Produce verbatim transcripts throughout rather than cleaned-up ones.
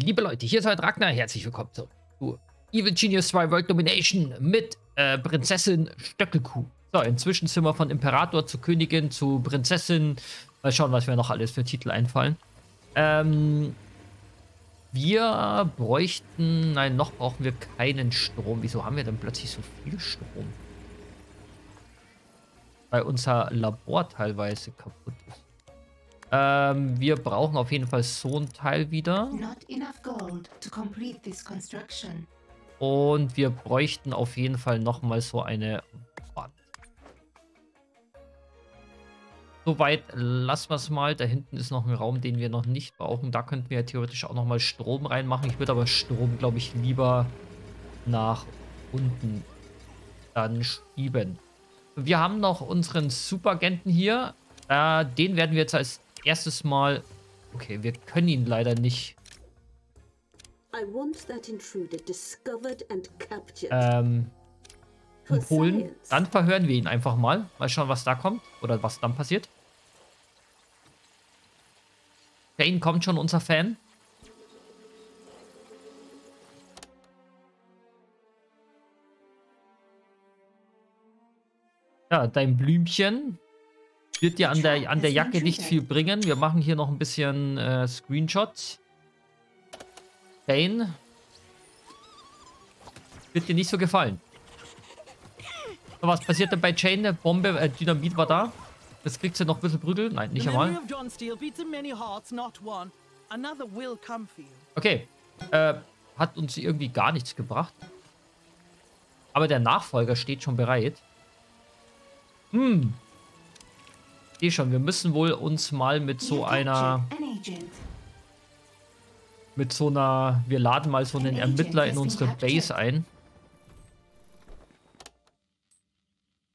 Liebe Leute, hier ist heute Ragnar. Herzlich willkommen zurück zu Evil Genius zwei World Domination mit äh, Prinzessin Stöckelkuh. So, im Zwischenzimmer von Imperator zu Königin zu Prinzessin. Mal schauen, was mir noch alles für Titel einfallen. Ähm, wir bräuchten... Nein, noch brauchen wir keinen Strom. Wieso haben wir denn plötzlich so viel Strom? Weil unser Labor teilweise kaputt ist. Ähm, wir brauchen auf jeden Fall so ein Teil wieder. Not enough gold to complete this construction. Und wir bräuchten auf jeden Fall nochmal so eine Wand. Soweit lassen wir es mal. Da hinten ist noch ein Raum, den wir noch nicht brauchen. Da könnten wir ja theoretisch auch nochmal Strom reinmachen. Ich würde aber Strom, glaube ich, lieber nach unten dann schieben. Wir haben noch unseren Superagenten hier. Äh, den werden wir jetzt als erstes mal... Okay, wir können ihn leider nicht... Ähm... holen. Dann verhören wir ihn einfach mal. Mal schauen, was da kommt. Oder was dann passiert. Shane kommt schon, unser Fan. Ja, dein Blümchen wird dir an der, an der Jacke nicht viel bringen. Wir machen hier noch ein bisschen äh, Screenshots. Shane. Wird dir nicht so gefallen. So, was passiert denn bei Shane? Eine Bombe, äh, Dynamit war da. Jetzt kriegt sie noch ein bisschen Prügel. Nein, nicht einmal. Okay. Äh, hat uns irgendwie gar nichts gebracht. Aber der Nachfolger steht schon bereit. Hm. Ich sehe schon, wir müssen wohl uns mal mit so einer... Mit so einer... Wir laden mal so einen Ermittler in unsere Base ein.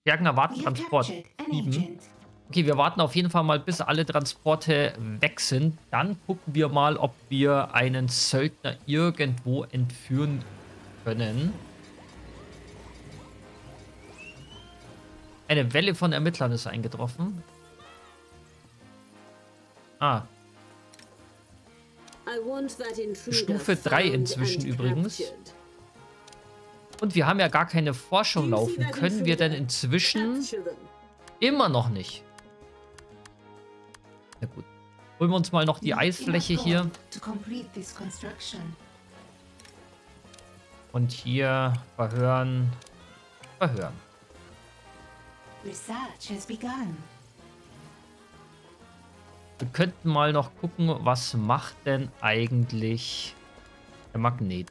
Bergner warten Transport. sieben. Okay, wir warten auf jeden Fall mal, bis alle Transporte weg sind. Dann gucken wir mal, ob wir einen Söldner irgendwo entführen können. Eine Welle von Ermittlern ist eingetroffen. Ah. Stufe drei inzwischen übrigens. Und wir haben ja gar keine Forschung laufen. Können wir denn inzwischen? Immer noch nicht. Na gut. Holen wir uns mal noch die Eisfläche hier. Und hier verhören. Verhören. Wir könnten mal noch gucken, was macht denn eigentlich der Magnet?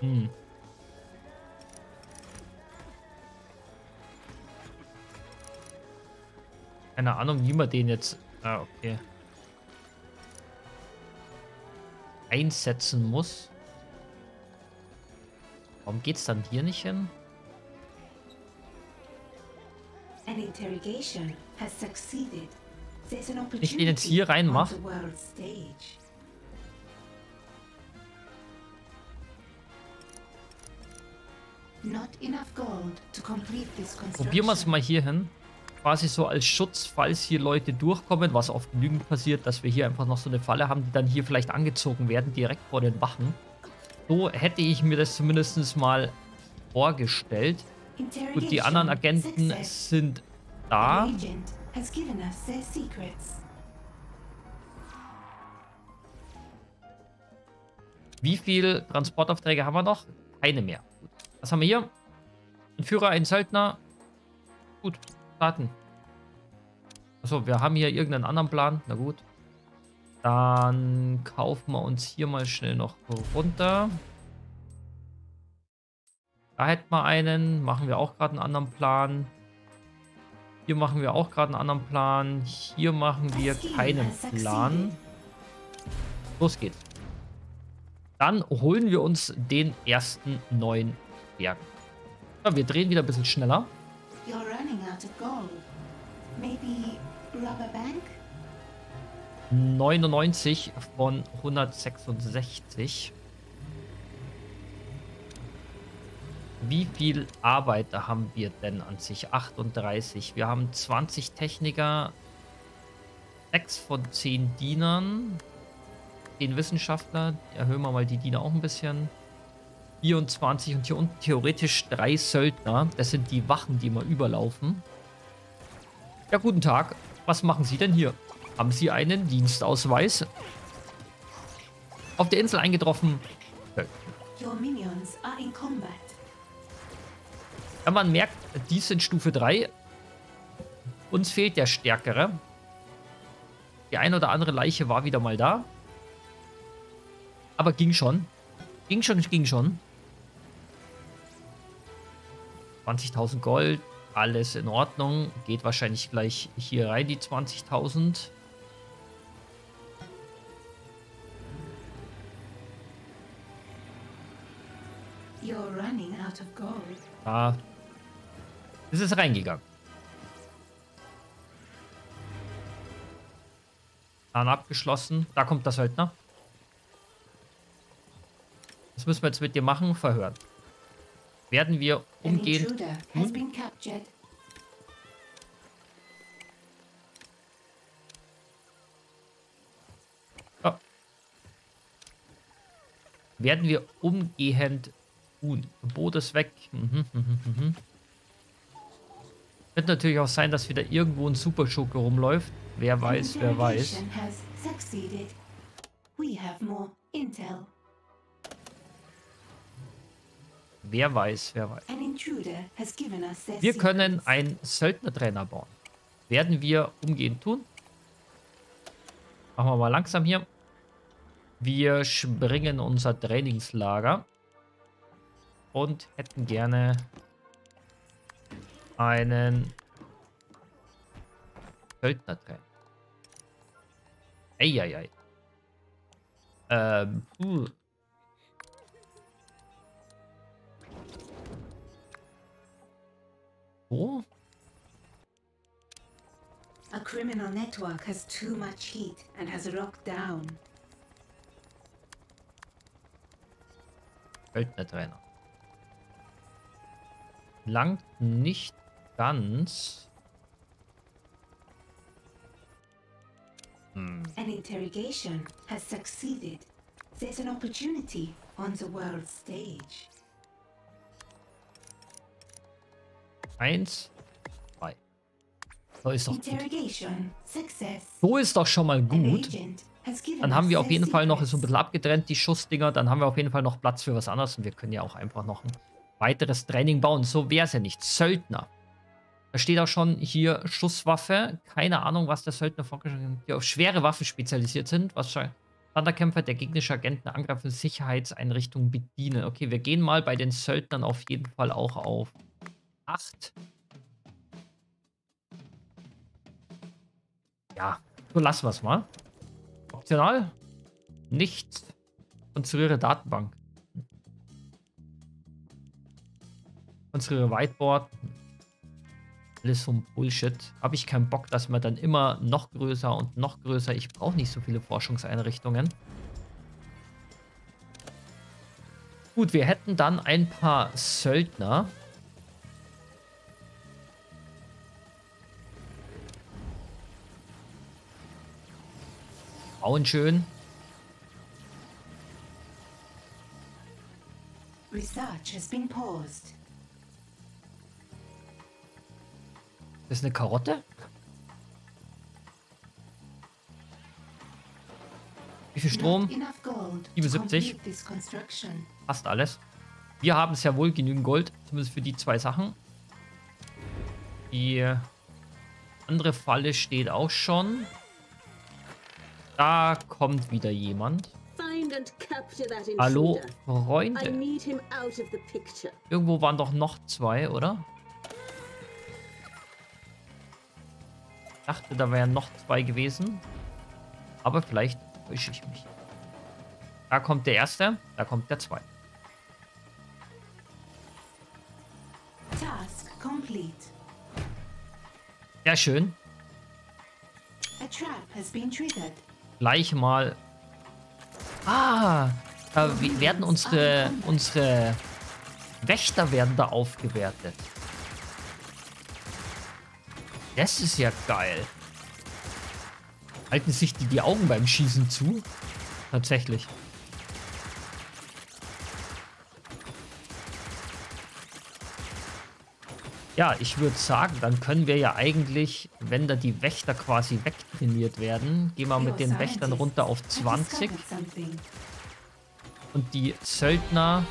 Hm. Keine Ahnung, wie man den jetzt... Ah, okay. Einsetzen muss. Warum geht's dann hier nicht hin? Wenn ich den jetzt hier reinmache. Probieren wir es mal hier hin. Quasi so als Schutz, falls hier Leute durchkommen, was oft genügend passiert, dass wir hier einfach noch so eine Falle haben, die dann hier vielleicht angezogen werden, direkt vor den Wachen. So hätte ich mir das zumindest mal vorgestellt. Gut, die anderen Agenten sind da. Wie viele Transportaufträge haben wir noch? Keine mehr. Gut. Was haben wir hier? Ein Führer, ein Söldner. Gut. Starten. Achso, wir haben hier irgendeinen anderen Plan. Na gut. Dann kaufen wir uns hier mal schnell noch runter. Da hätten wir einen. Machen wir auch gerade einen anderen Plan. Hier machen wir auch gerade einen anderen Plan. Hier machen wir keinen Plan. Los geht's. Dann holen wir uns den ersten neuen Berg. Ja, wir drehen wieder ein bisschen schneller. You're running out of gold. Maybe rubber bank? neunundneunzig von hundertsechsundsechzig. Wie viel Arbeiter haben wir denn an sich? achtunddreißig. Wir haben zwanzig Techniker, sechs von zehn Dienern, zehn Wissenschaftler. Erhöhen wir mal die Diener auch ein bisschen. vierundzwanzig und hier unten theoretisch drei Söldner. Das sind die Wachen, die mal überlaufen. Ja, guten Tag. Was machen Sie denn hier? Haben Sie einen Dienstausweis? Auf der Insel eingetroffen. Your minions are in combat. Ja, man merkt, die sind Stufe drei. Uns fehlt der Stärkere. Die ein oder andere Leiche war wieder mal da. Aber ging schon. Ging schon, ging schon. zwanzigtausend Gold. Alles in Ordnung. Geht wahrscheinlich gleich hier rein, die zwanzigtausend. Da ist es reingegangen. Dann abgeschlossen. Da kommt das Söldner. Was müssen wir jetzt mit dir machen? Verhören. Werden wir umgehend... Hm? Oh. Werden wir umgehend... Uh, Boot ist weg. Mhm, mhm, mhm. Wird natürlich auch sein, dass wieder irgendwo ein Superschurke rumläuft. Wer weiß, wer weiß. Wer weiß, wer weiß. Wir können einen Söldnertrainer bauen. Werden wir umgehend tun. Machen wir mal langsam hier. Wir springen unser Trainingslager. Und hätten gerne einen Söldnertrainer. Eieiei. Ähm. Uh. Oh. A criminal network has too much heat and has rocked down. Söldnertrainer. Langt nicht ganz. Hm. An interrogation has succeeded. There's an opportunity on the world stage. Eins, zwei. So ist doch gut. So ist doch schon mal gut. Dann haben wir auf jeden Fall noch so ein bisschen abgetrennt, die Schussdinger. Dann haben wir auf jeden Fall noch Platz für was anderes. Und wir können ja auch einfach noch ein weiteres Training bauen. So wäre es ja nicht. Söldner. Da steht auch schon hier Schusswaffe. Keine Ahnung, was der Söldner vorgeschlagen hat. Die auf schwere Waffen spezialisiert sind. Was Standardkämpfer der gegnerischen Agenten angreifen, Sicherheitseinrichtungen bedienen. Okay, wir gehen mal bei den Söldnern auf jeden Fall auch auf acht. Ja, so lassen wir es mal. Optional. Nichts. Konstruiere Datenbank. Unsere Whiteboard. Alles so ein Bullshit. Habe ich keinen Bock, dass man dann immer noch größer und noch größer. Ich brauche nicht so viele Forschungseinrichtungen. Gut, wir hätten dann ein paar Söldner. Bauen schön. Research has been paused. Das ist eine Karotte? Wie viel Strom? siebenundsiebzig. Passt alles. Wir haben es ja wohl genügend Gold. Zumindest für die zwei Sachen. Die andere Falle steht auch schon. Da kommt wieder jemand. Hallo, Freunde. Irgendwo waren doch noch zwei, oder? Ich dachte, da wären noch zwei gewesen. Aber vielleicht täusche ich mich. Da kommt der erste, da kommt der zweite. Task complete. Sehr schön. A trap has been triggered. Gleich mal. Ah, da werden unsere, unsere Wächter werden da aufgewertet. Das ist ja geil. Halten sich die die Augen beim Schießen zu? Tatsächlich. Ja, ich würde sagen, dann können wir ja eigentlich, wenn da die Wächter quasi wegtrainiert werden, gehen wir mit den Wächtern runter auf zwanzig. Und die Söldner...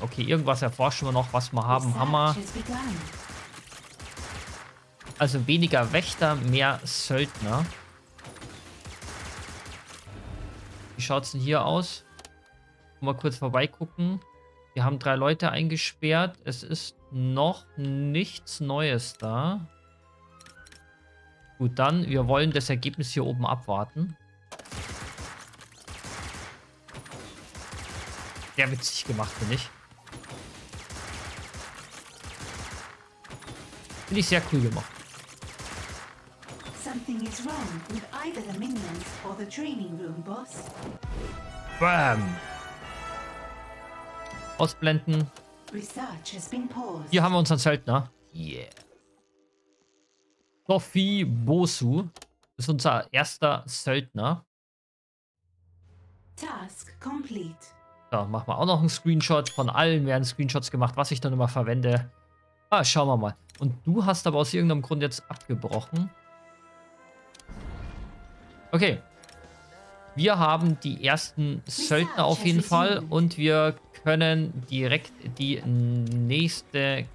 Okay, irgendwas erforschen wir noch, was wir haben. Hammer. Also weniger Wächter, mehr Söldner. Wie schaut es denn hier aus? Mal kurz vorbeigucken. Wir haben drei Leute eingesperrt. Es ist noch nichts Neues da. Gut, dann, wir wollen das Ergebnis hier oben abwarten. Sehr witzig gemacht, finde ich. Finde ich sehr cool gemacht. Bam! Ausblenden. Hier haben wir unseren Söldner. Yeah. Sophie Bosu ist unser erster Söldner. Task complete. So, machen wir auch noch einen Screenshot. Von allen werden Screenshots gemacht, was ich dann immer verwende. Ah, schauen wir mal. Und du hast aber aus irgendeinem Grund jetzt abgebrochen. Okay. Wir haben die ersten Söldner auf jeden Fall. Und wir können direkt die nächste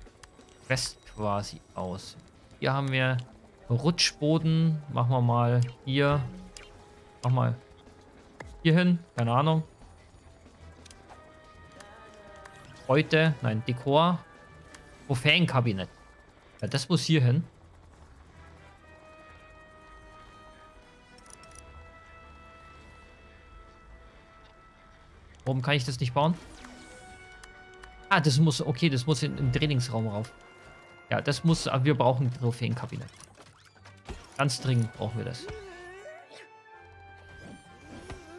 Quest quasi aus. Hier haben wir Rutschboden. Machen wir mal hier. Mach mal hier hin. Keine Ahnung. Heute, nein, Dekor. Trophäenkabinett. Ja, das muss hier hin. Warum kann ich das nicht bauen? Ah, das muss, okay, das muss in, im Trainingsraum rauf. Ja, das muss, aber wir brauchen ein Trophäenkabinett. Ganz dringend brauchen wir das.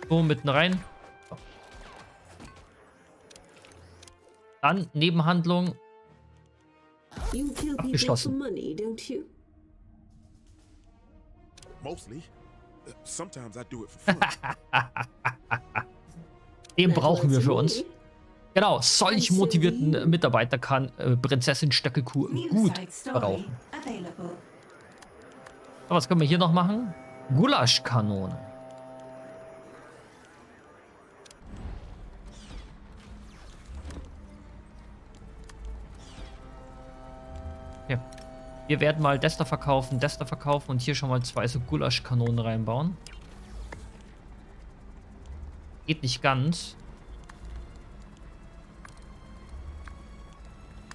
So, mitten rein. Dann Nebenhandlung. Abgeschlossen. Den brauchen wir für uns. Genau, solch motivierten Mitarbeiter kann äh, Prinzessin Stöckelkuh gut brauchen. So, was können wir hier noch machen? Gulaschkanone. Okay. Wir werden mal das da verkaufen, das da verkaufen und hier schon mal zwei so Gulaschkanonen reinbauen. Geht nicht ganz.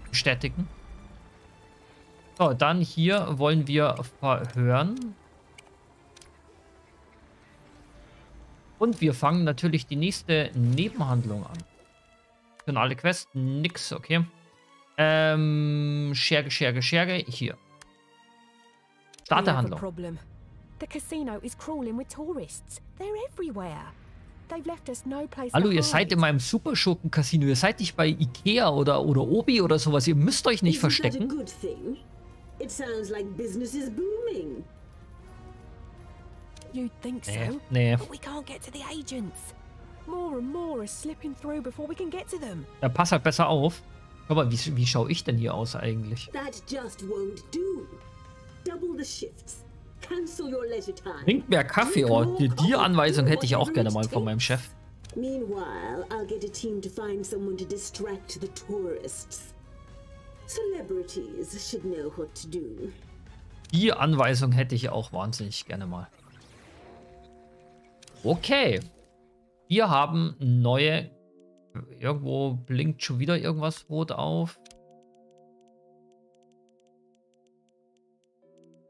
Bestätigen. So, dann hier wollen wir verhören. Und wir fangen natürlich die nächste Nebenhandlung an. Finale Quest, nix, okay. Ähm, Scherge, Scherge, Scherge, hier. Starterhandlung. Hallo, ihr seid in meinem Superschurken-Casino. Ihr seid nicht bei Ikea oder, oder Obi oder sowas. Ihr müsst euch nicht verstecken. Nee, nee. Ja, pass halt besser auf. Aber wie, wie schaue ich denn hier aus eigentlich? Trinkt mehr Kaffee, oh. Die, die Anweisung hätte ich auch gerne mal von meinem Chef. Die Anweisung hätte ich auch wahnsinnig gerne mal. Okay. Wir haben neue... Irgendwo blinkt schon wieder irgendwas rot auf.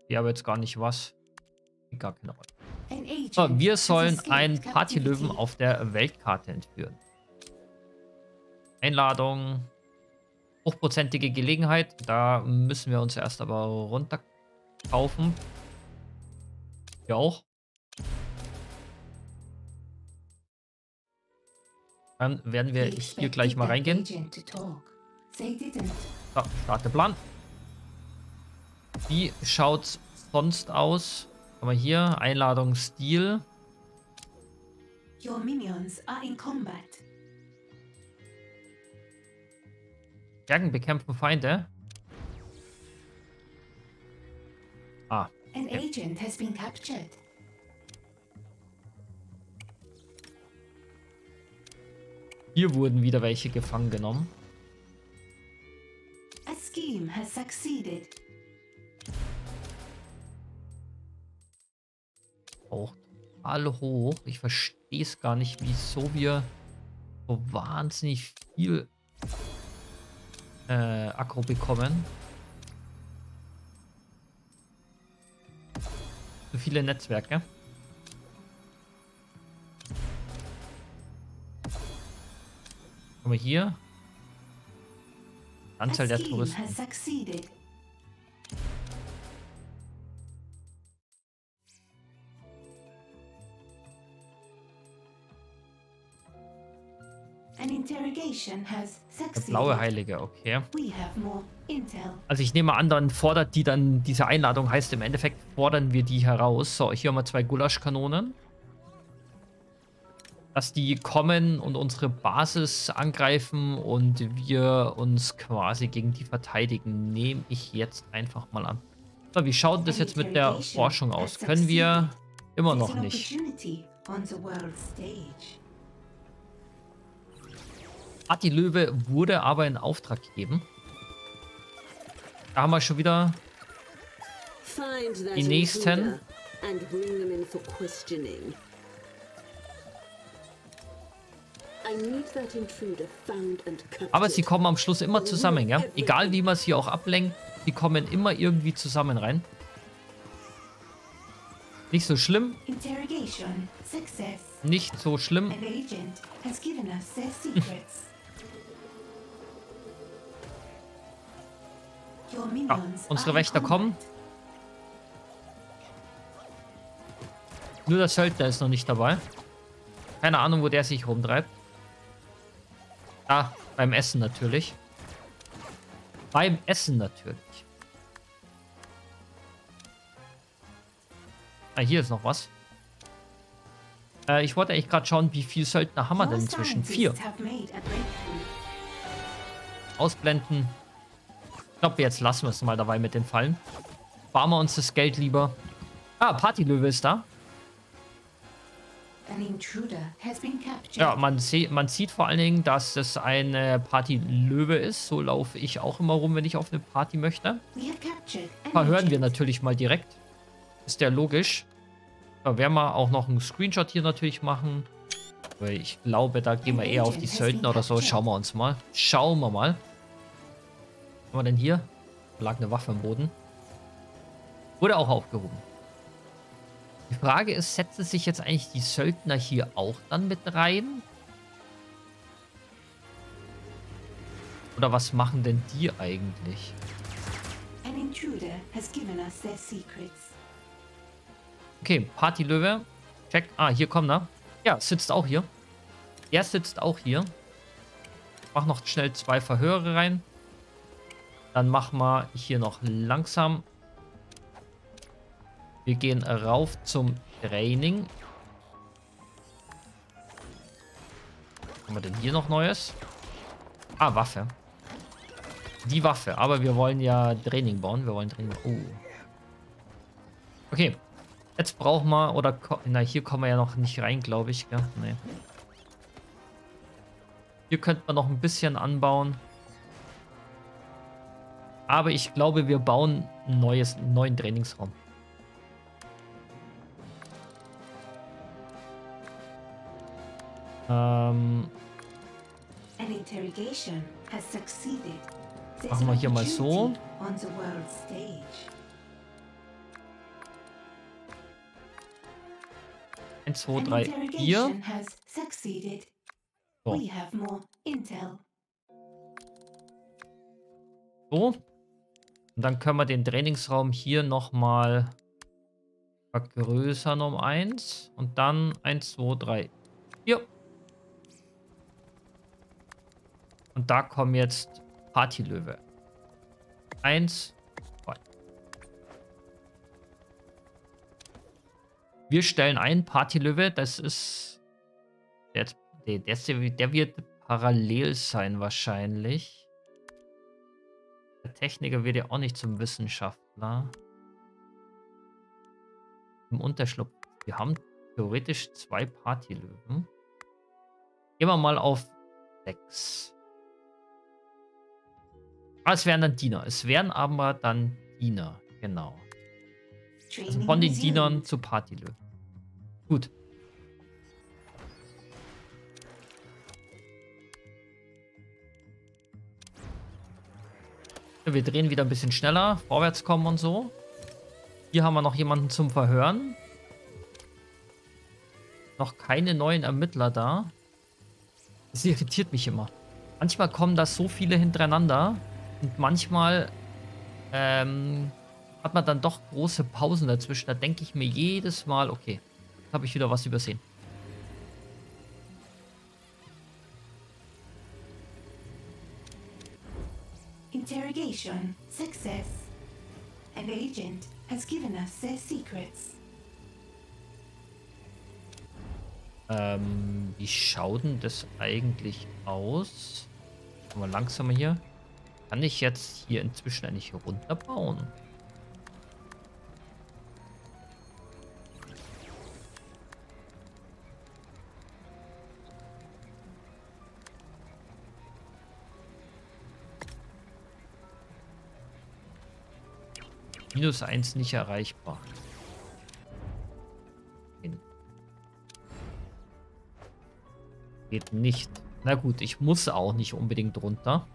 Ich habe jetzt gar nicht was. Gar keine Rolle. So, wir sollen einen Partylöwen auf der Weltkarte entführen. Einladung. Hochprozentige Gelegenheit. Da müssen wir uns erst aber runterkaufen. Ja auch. Dann werden wir hier gleich mal reingehen. So, Startplan. Wie schaut's sonst aus? Aber hier Einladung Stil. Your minions are in combat. Stärken bekämpfen Feinde. Ah. An agent has been captured. Hier wurden wieder welche gefangen genommen. A scheme has succeeded. Auch total hoch. Ich verstehe es gar nicht, wieso wir so wahnsinnig viel äh, Aggro bekommen. So viele Netzwerke. Kommen wir hier. Anzahl der Touristen. Der blaue Heilige, okay. Also ich nehme an, dann fordert die dann, diese Einladung heißt im Endeffekt, fordern wir die heraus. So, hier haben wir zwei Gulaschkanonen. Dass die kommen und unsere Basis angreifen und wir uns quasi gegen die verteidigen, nehme ich jetzt einfach mal an. So, wie schaut das jetzt mit der Forschung aus? Können wir immer noch nicht. Party Löwe wurde aber in Auftrag gegeben. Da haben wir schon wieder die nächsten. Aber sie kommen am Schluss immer zusammen, ja? Egal wie man sie auch ablenkt, sie kommen immer irgendwie zusammen rein. Nicht so schlimm. Nicht so schlimm. Ja, unsere Wächter kommen. Nur der Söldner ist noch nicht dabei. Keine Ahnung, wo der sich rumtreibt. Ah, beim Essen natürlich. Beim Essen natürlich. Ah, hier ist noch was. Äh, ich wollte eigentlich gerade schauen, wie viel Söldner haben wir denn inzwischen? Vier. Ausblenden. Ich glaube, jetzt lassen wir es mal dabei mit den Fallen. Sparen wir uns das Geld lieber. Ah, Partylöwe ist da. Ja, man, man sieht vor allen Dingen, dass es eine Partylöwe ist. So laufe ich auch immer rum, wenn ich auf eine Party möchte. Verhören wir natürlich mal direkt. Ist ja logisch. Da werden wir auch noch einen Screenshot hier natürlich machen. Weil ich glaube, da gehen wir eher auf die Söldner oder so. Schauen wir uns mal. Schauen wir mal. Was haben wir denn hier? Da lag eine Waffe im Boden. Wurde auch aufgehoben. Die Frage ist, setzen sich jetzt eigentlich die Söldner hier auch dann mit rein? Oder was machen denn die eigentlich? Okay, Partylöwe. Check. Ah, hier kommt er. Ja, sitzt auch hier. Er sitzt auch hier. Mach noch schnell zwei Verhöre rein. Dann machen wir hier noch langsam. Wir gehen rauf zum Training. Was haben wir denn hier noch Neues? Ah, Waffe. Die Waffe. Aber wir wollen ja Training bauen. Wir wollen Training bauen. Oh. Okay. Jetzt brauchen wir... Oder... Na, hier kommen wir ja noch nicht rein, glaube ich. Gell? Nee. Hier könnten wir noch ein bisschen anbauen. Aber ich glaube, wir bauen ein neues, einen neuen Trainingsraum. Ähm. Machen wir hier mal so. eins, zwei, drei, vier. So. Und dann können wir den Trainingsraum hier nochmal vergrößern um eins. Und dann eins, zwei, drei, vier. Und da kommen jetzt Partylöwe. Eins. Zwei. Wir stellen ein Partylöwe. Das ist... Der, der, der wird parallel sein wahrscheinlich. Der Techniker wird ja auch nicht zum Wissenschaftler. Im Unterschlupf. Wir haben theoretisch zwei Partylöwen. Gehen wir mal auf sechs. Ah, es wären dann Diener. Es wären aber dann Diener. Genau. Also von den Dienern zu Partylöwen. Gut. Wir drehen wieder ein bisschen schneller. Vorwärts kommen und so. Hier haben wir noch jemanden zum Verhören. Noch keine neuen Ermittler da. Das irritiert mich immer. Manchmal kommen da so viele hintereinander. Und manchmal ähm, hat man dann doch große Pausen dazwischen. Da denke ich mir jedes Mal, okay, habe ich wieder was übersehen. Interrogation. Success. An agent has given us their secrets. Ähm, wie schaut denn das eigentlich aus? Mal langsamer hier. Kann ich jetzt hier inzwischen eigentlich runterbauen? Minus eins nicht erreichbar. Geht nicht. Na gut, ich muss auch nicht unbedingt runter.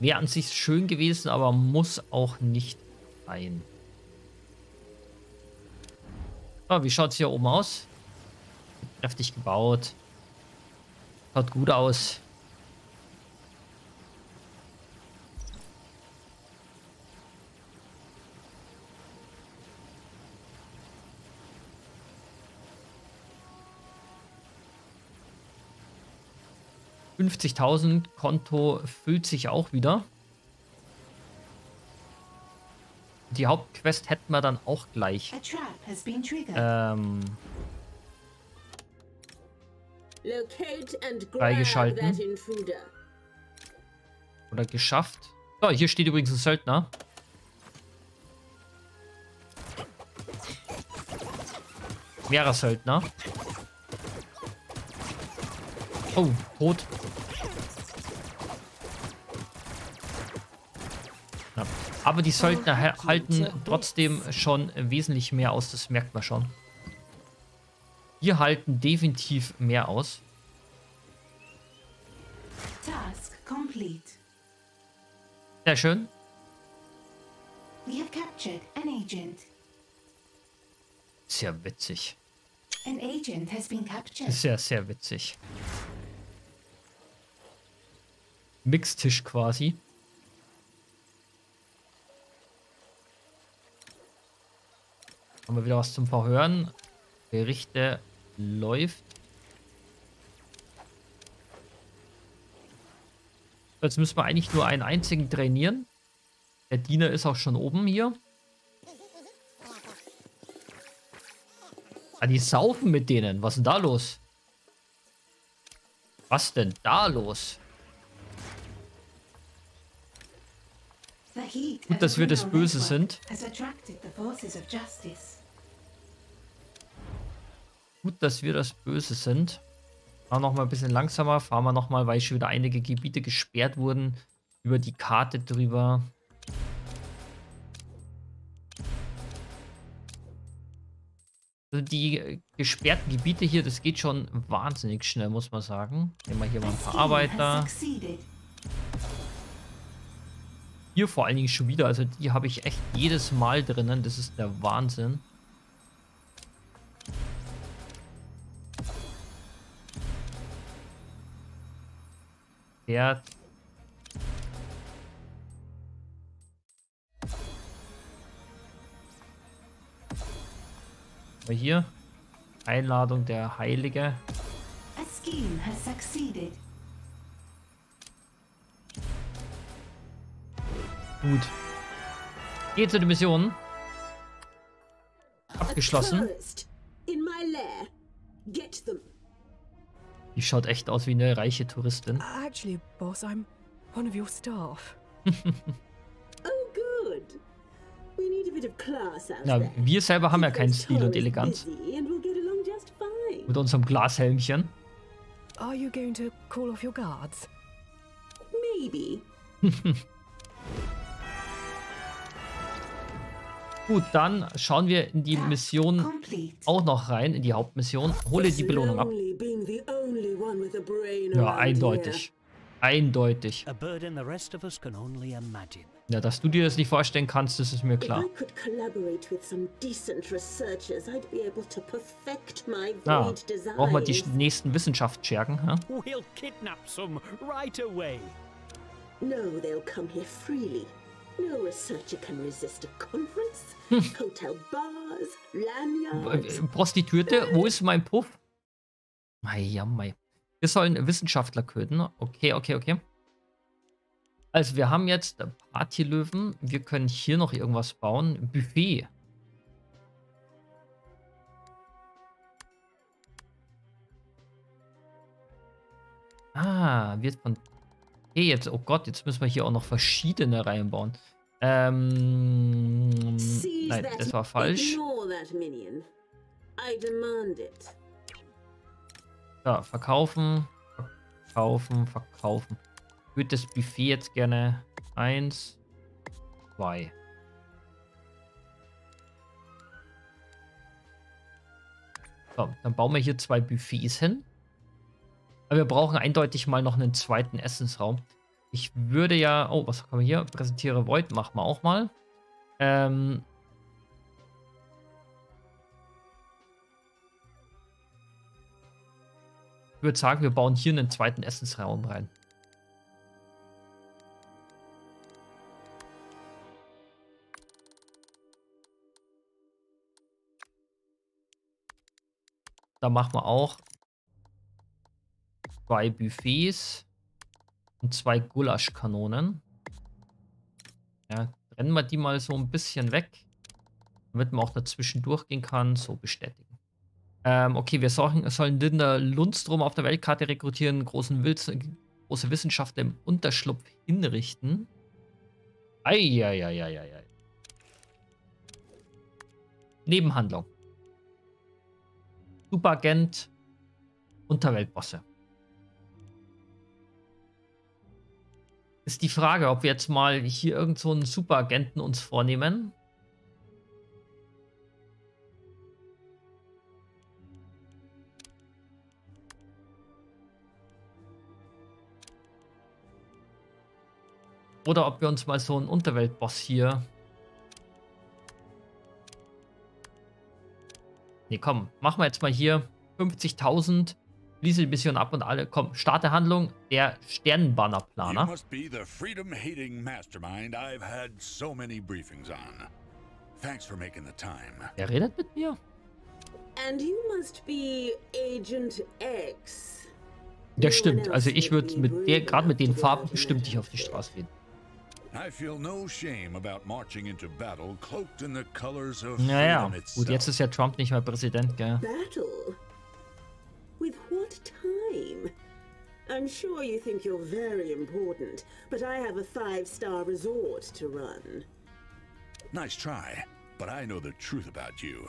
Wäre an sich schön gewesen, aber muss auch nicht sein. So, wie schaut es hier oben aus? Kräftig gebaut. Schaut gut aus. fünfzigtausend Konto füllt sich auch wieder. Die Hauptquest hätten wir dann auch gleich. Ähm, freigeschalten. Oder geschafft. So, hier steht übrigens ein Söldner. Mehrere Söldner. Oh, tot. Ja. Aber die Söldner halten trotzdem schon wesentlich mehr aus. Das merkt man schon. Wir halten definitiv mehr aus. Task complete. Sehr schön. We have captured an agent. Sehr witzig. An agent has been captured. Sehr, sehr witzig. Mixtisch quasi. Haben wir wieder was zum Verhören. Berichte läuft. Jetzt müssen wir eigentlich nur einen einzigen trainieren. Der Diener ist auch schon oben hier. Ah, die saufen mit denen. Was ist denn da los? Was denn da los? Gut, dass wir das Böse sind. Gut, dass wir das Böse sind. Fahren wir nochmal ein bisschen langsamer. Fahren wir nochmal, weil schon wieder einige Gebiete gesperrt wurden. Über die Karte drüber. Also die gesperrten Gebiete hier, das geht schon wahnsinnig schnell, muss man sagen. Nehmen wir hier mal ein paar Arbeiter. Hier vor allen Dingen schon wieder, also die habe ich echt jedes Mal drinnen, das ist der Wahnsinn. Pferd. Hier. Einladung der Heilige. team has succeeded. Gut. Geht zu den Missionen. Abgeschlossen. Die schaut echt aus wie eine reiche Touristin. Actually, boss, I'm one of your staff. Oh, good. We need a bit of class out there. Na, wir selber haben ja keinen Stil und Eleganz. Mit unserem Glashelmchen. Are you going to call off your guards? Maybe. Gut, dann schauen wir in die Mission auch noch rein, in die Hauptmission. Hole die Belohnung ab. Ja, eindeutig. Eindeutig. Ja, dass du dir das nicht vorstellen kannst, das ist mir klar. Ah, brauchen wir die nächsten Wissenschaftsschergen, ja? No, they'll come here freely. No researcher can resist a conference, hotel bars, lanyards. Prostituierte, wo ist mein Puff? Mei, ja, mei. Wir sollen Wissenschaftler töten. Okay, okay, okay. Also wir haben jetzt Partylöwen. Wir können hier noch irgendwas bauen. Buffet. Ah, wird von... Hey, jetzt, oh Gott, jetzt müssen wir hier auch noch verschiedene Reihen bauen. Ähm, nein, das war falsch. Ja, verkaufen, verkaufen, verkaufen. Ich würde das Buffet jetzt gerne eins, zwei. So, dann bauen wir hier zwei Buffets hin. Aber wir brauchen eindeutig mal noch einen zweiten Essensraum. Ich würde ja... Oh, was haben wir hier? Präsentiere Void, machen wir auch mal. Ähm... Ich würde sagen, wir bauen hier einen zweiten Essensraum rein. Da machen wir auch... Zwei Buffets und zwei Gulaschkanonen. Ja, trennen wir die mal so ein bisschen weg, damit man auch dazwischen durchgehen kann. So bestätigen. Ähm, okay, wir sollen, sollen Linda Lundstrom auf der Weltkarte rekrutieren, großen Wilz, große Wissenschaftler im Unterschlupf hinrichten. Eieieiei. Nebenhandlung. Superagent, Unterweltbosse. Ist die Frage, ob wir jetzt mal hier irgend so einen Superagenten uns vornehmen. Oder ob wir uns mal so einen Unterweltboss hier... Nee, komm, machen wir jetzt mal hier fünfzigtausend... Schließe die Mission ab und alle. Komm, starte Handlung. Der Sternenbannerplaner. Er redet mit mir. Ja, stimmt. Also ich würde mit der, gerade mit den Farben bestimmt nicht auf die Straße gehen. Naja, gut, jetzt ist ja Trump nicht mehr Präsident, gell? With what time? I'm sure you think you're very important, but I have a five-star resort to run. Nice try, but I know the truth about you,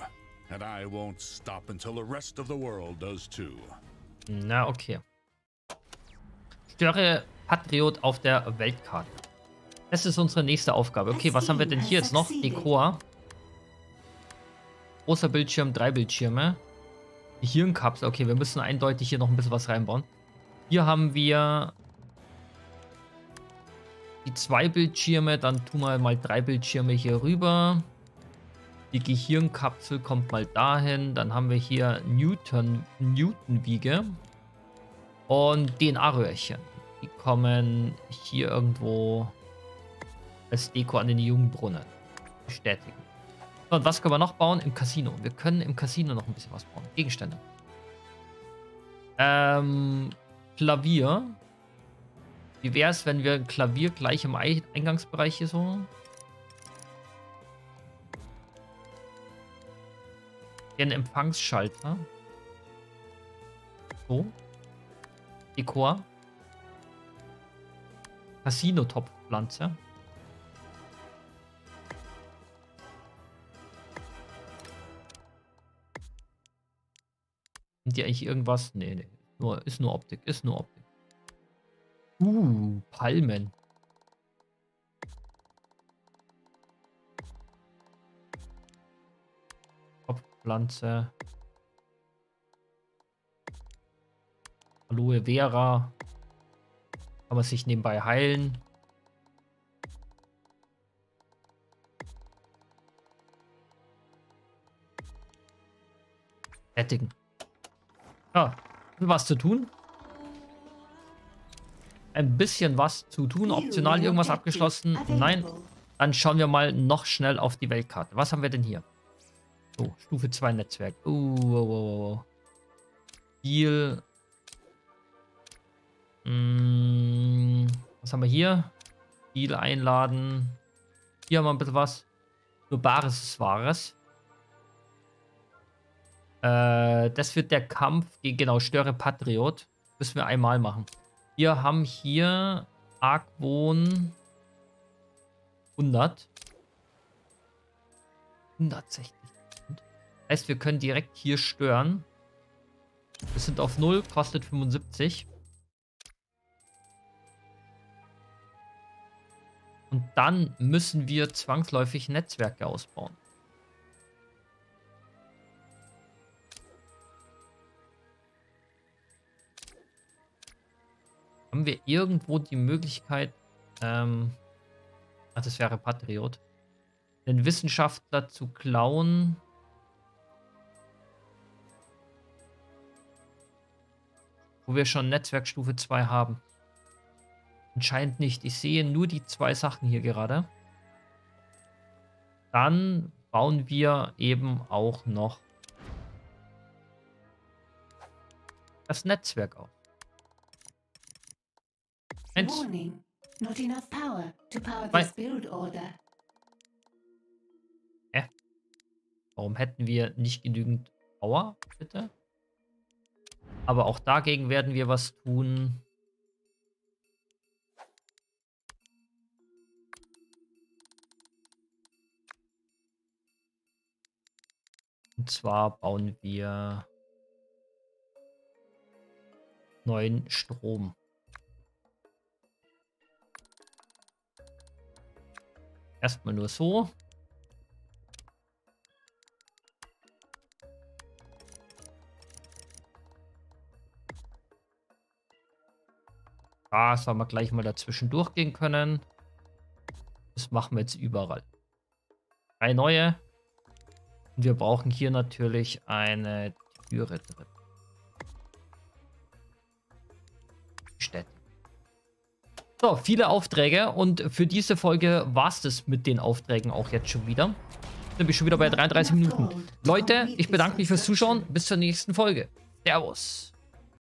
and I won't stop until the rest of the world does too. Na, okay. Störe Patriot auf der Weltkarte. Das ist unsere nächste Aufgabe. Okay, was haben wir denn hier jetzt noch? Dekor. Großer Bildschirm, drei Bildschirme. Hirnkapsel. Okay, wir müssen eindeutig hier noch ein bisschen was reinbauen. Hier haben wir die zwei Bildschirme. Dann tun wir mal drei Bildschirme hier rüber. Die Gehirnkapsel kommt mal dahin. Dann haben wir hier Newton, Newtonwiege und D N A-Röhrchen. Die kommen hier irgendwo als Deko an den Jungbrunnen. Bestätigen. Und was können wir noch bauen? Im Casino. Wir können im Casino noch ein bisschen was bauen. Gegenstände. Ähm, Klavier. Wie wäre es, wenn wir ein Klavier gleich im Eingangsbereich hier so... Den Empfangsschalter. So. Dekor. Casino-Topfpflanze. Sind die eigentlich irgendwas? Nee, nee. Nur, ist nur Optik. Ist nur Optik. Uh, Palmen. Pflanze. Aloe Vera. Kann man sich nebenbei heilen. Fertigen. Ja, was zu tun. Ein bisschen was zu tun. Optional irgendwas abgeschlossen? Nein. Dann schauen wir mal noch schnell auf die Weltkarte. Was haben wir denn hier? So, Stufe zwei Netzwerk. Oh, wow, wow, wow. Viel. Mm, was haben wir hier? Viel einladen. Hier haben wir ein bisschen was. Nur Bares ist Wahres. Äh, das wird der Kampf gegen, genau, Störe Patriot. Müssen wir einmal machen. Wir haben hier Argwohn hundert. hundertsechzig. Heißt, wir können direkt hier stören. Wir sind auf null, kostet fünfundsiebzig. Und dann müssen wir zwangsläufig Netzwerke ausbauen. Haben wir irgendwo die Möglichkeit... Ähm, ach, das wäre Patriot. Den Wissenschaftler zu klauen... Wo wir schon Netzwerkstufe zwei haben. Anscheinend nicht. Ich sehe nur die zwei Sachen hier gerade. Dann bauen wir eben auch noch das Netzwerk auf. Eins. Hä? Äh. Warum hätten wir nicht genügend Power, bitte? Aber auch dagegen werden wir was tun. Und zwar bauen wir neuen Strom. Erstmal nur so. Ah, sollen wir gleich mal dazwischen durchgehen können. Das machen wir jetzt überall. Drei neue. Und wir brauchen hier natürlich eine Türe drin. Städte. So, viele Aufträge. Und für diese Folge war es das mit den Aufträgen auch jetzt schon wieder. Dann bin ich schon wieder bei dreiunddreißig Minuten. Leute, ich bedanke mich fürs Zuschauen. Bis zur nächsten Folge. Servus.